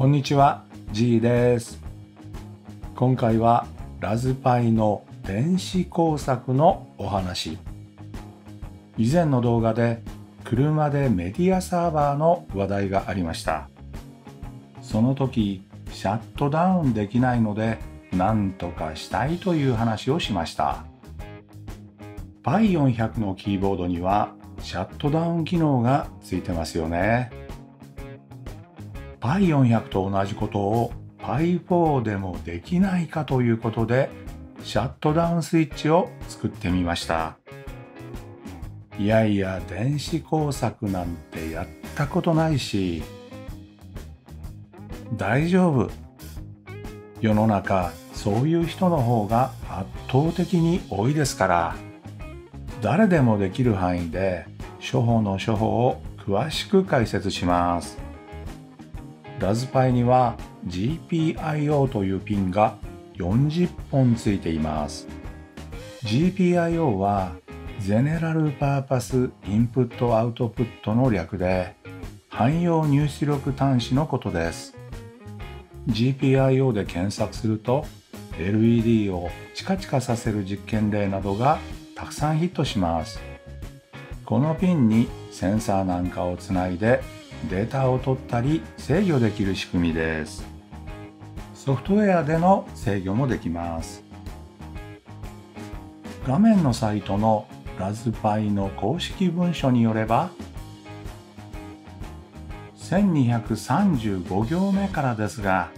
こんにちは、G です。今回はラズパイの電子工作のお話。以前の動画で車でメディアサーバーの話題がありました。その時、シャットダウンできないので何とかしたいという話をしました。Pi400 のキーボードにはシャットダウン機能がついてますよね。Pi400 と同じことを Pi4 でもできないかということで、シャットダウンスイッチを作ってみました。いやいや、電子工作なんてやったことないし、大丈夫。世の中、そういう人の方が圧倒的に多いですから、誰でもできる範囲で初歩の初歩を詳しく解説します。ラズパイには GPIO というピンが40本ついています。GPIO はゼネラルパーパスインプットアウトプットの略で、汎用入出力端子のことです。GPIO で検索すると LED をチカチカさせる実験例などがたくさんヒットします。このピンにセンサーなんかをつないでデータを取ったり制御できる仕組みです。ソフトウェアでの制御もできます。画面のサイトのラズパイの公式文書によれば、1235行目からですが、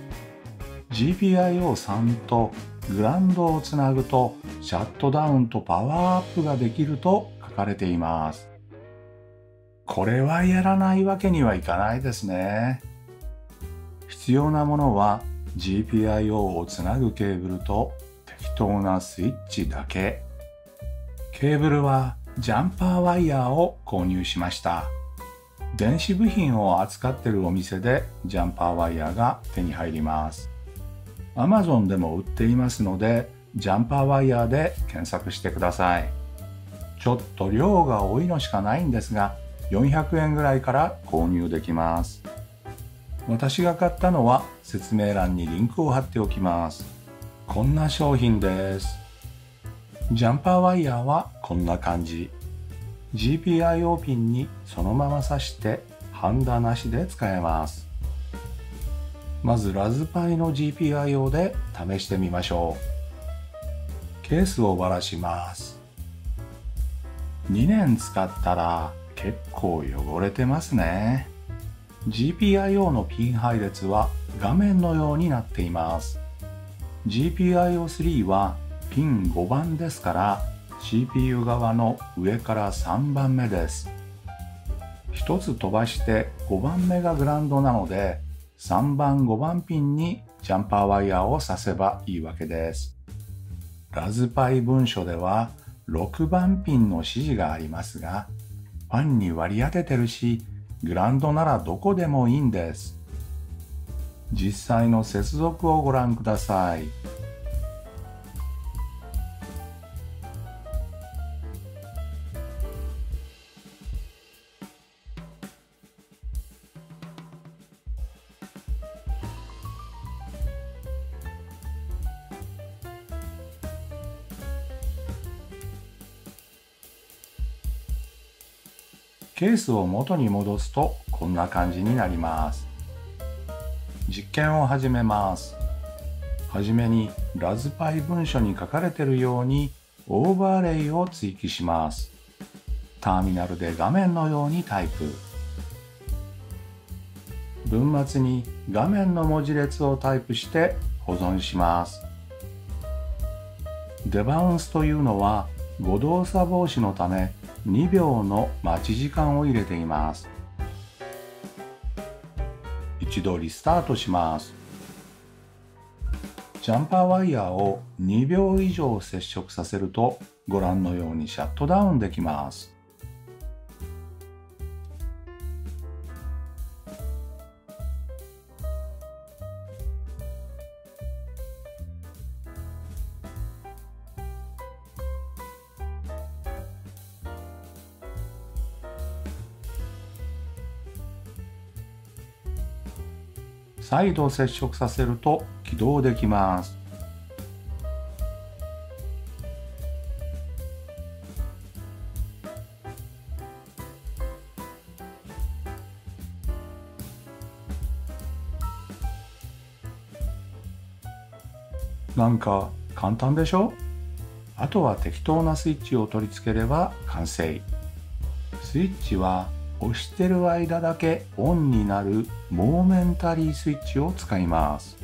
GPIO3 とグラウンドをつなぐとシャットダウンとパワーアップができると書かれています。これはやらないわけにはいかないですね。必要なものは GPIO をつなぐケーブルと適当なスイッチだけ。ケーブルはジャンパーワイヤーを購入しました。電子部品を扱っているお店でジャンパーワイヤーが手に入ります。Amazon でも売っていますので、ジャンパーワイヤーで検索してください。ちょっと量が多いのしかないんですが、400円ぐらいから購入できます。私が買ったのは説明欄にリンクを貼っておきます。こんな商品です。ジャンパーワイヤーはこんな感じ。GPIO ピンにそのまま挿してハンダなしで使えます。まずラズパイの GPIO で試してみましょう。ケースをばらします。2年使ったら結構汚れてますね。GPIO のピン配列は画面のようになっています。GPIO3 はピン5番ですから、CPU 側の上から3番目です。1つ飛ばして5番目がグラウンドなので、3番5番ピンにジャンパーワイヤーを挿せばいいわけです。ラズパイ文書では6番ピンの指示がありますが、ファンに割り当ててるし、グラウンドならどこでもいいんです。実際の接続をご覧ください。ケースを元に戻すとこんな感じになります。実験を始めます。はじめにラズパイ文書に書かれているようにオーバーレイを追記します。ターミナルで画面のようにタイプ。文末に画面の文字列をタイプして保存します。デバウンスというのは誤動作防止のため、2秒の待ち時間を入れています。一度リスタートします。ジャンパーワイヤーを2秒以上接触させるとご覧のようにシャットダウンできます。再度接触させると起動できます。なんか簡単でしょ？あとは適当なスイッチを取り付ければ完成。スイッチは押してる間だけオンになるモーメンタリースイッチを使います。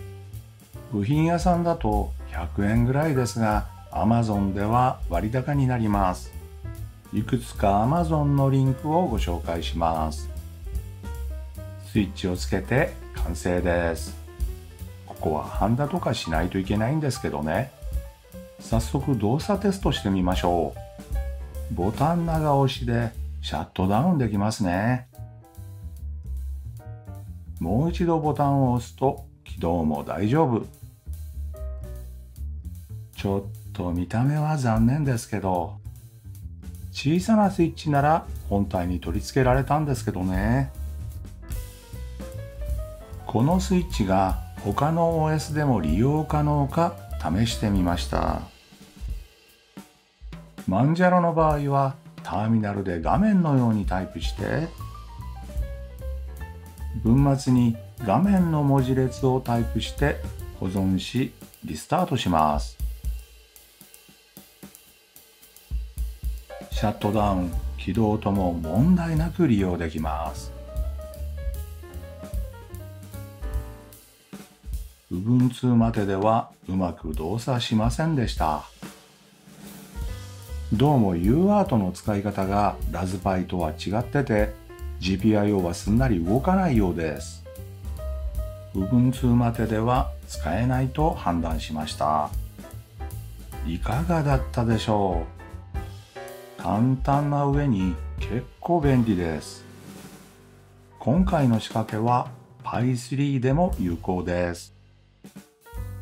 部品屋さんだと100円ぐらいですが、 Amazon では割高になります。いくつか Amazon のリンクをご紹介します。スイッチをつけて完成です。ここはハンダとかしないといけないんですけどね。早速動作テストしてみましょう。ボタン長押しでシャットダウンできますね。もう一度ボタンを押すと起動も大丈夫。ちょっと見た目は残念ですけど、小さなスイッチなら本体に取り付けられたんですけどね。このスイッチが他の OS でも利用可能か試してみました。マンジャロの場合はターミナルで画面のようにタイプして文末に画面の文字列をタイプして保存しリスタートします。シャットダウン起動とも問題なく利用できます。部分2までではうまく動作しませんでした。どうも UART の使い方がラズパイとは違ってて GPIO はすんなり動かないようです。部分2まででは使えないと判断しました。いかがだったでしょう？簡単な上に結構便利です。今回の仕掛けは Pi3 でも有効です。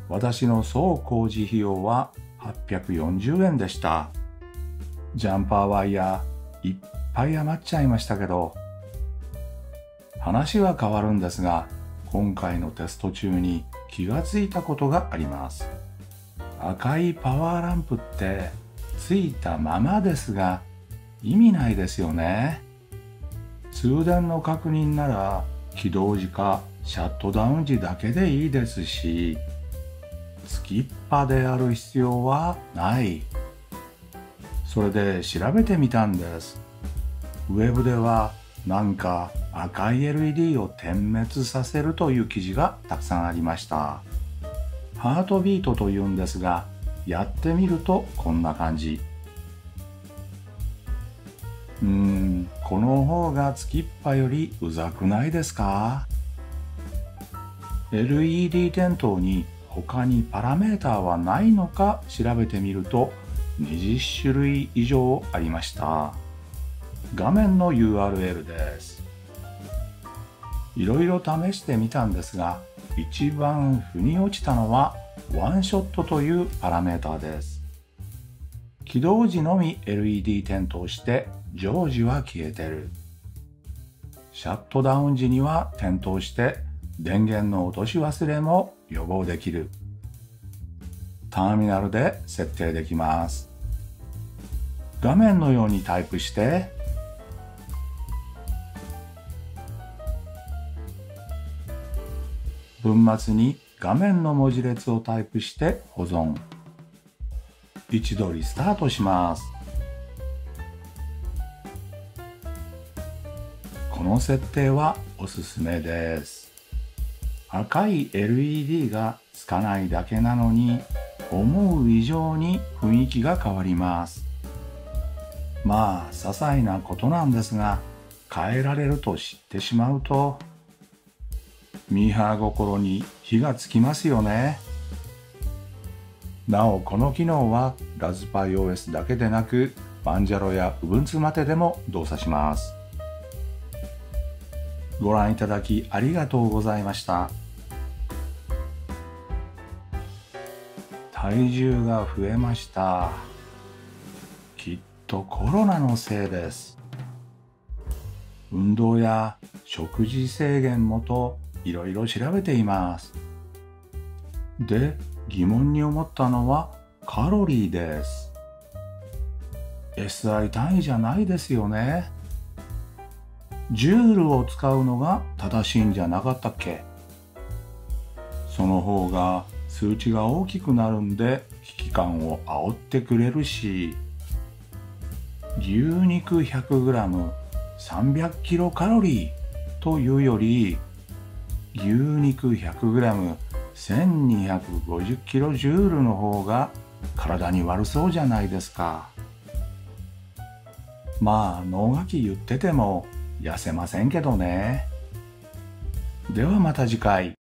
私の総工事費用は840円でした。ジャンパーワイヤーいっぱい余っちゃいましたけど、話は変わるんですが、今回のテスト中に気がついたことがあります。赤いパワーランプってついたままですが意味ないですよね。通電の確認なら起動時かシャットダウン時だけでいいですし、つきっぱでやる必要はない。それで調べてみたんです。ウェブではなんか赤い LED を点滅させるという記事がたくさんありました。ハートビートというんですが、やってみるとこんな感じ。この方がつきっぱよりうざくないですか？ LED 点灯に他にパラメーターはないのか調べてみると20種類以上ありました。画面の URL です。いろいろ試してみたんですが、一番腑に落ちたのはワンショットというパラメーターです。起動時のみ LED 点灯して常時は消えてる。シャットダウン時には点灯して電源の落とし忘れも予防できる。ターミナルで設定できます。画面のようにタイプして文末に画面の文字列をタイプして保存。一度リスタートします。この設定はおすすめです。赤い LED がつかないだけなのに思う以上に雰囲気が変わります。まあ些細なことなんですが、変えられると知ってしまうとミーハー心に火がつきますよね。なおこの機能はラズパイ OS だけでなくバンジャロや Ubuntu まででも動作します。ご覧いただきありがとうございました。体重が増えました。きっとコロナのせいです。運動や食事制限もといろいろ調べています。で、疑問に思ったのはカロリーです。SI 単位じゃないですよね。ジュールを使うのが正しいんじゃなかったっけ？その方が数値が大きくなるんで危機感を煽ってくれるし、牛肉 100g 300キロカロリーというより、牛肉 100g 1250キロジュールの方が体に悪そうじゃないですか。まあ脳ガキ言ってても痩せませんけどね。ではまた次回。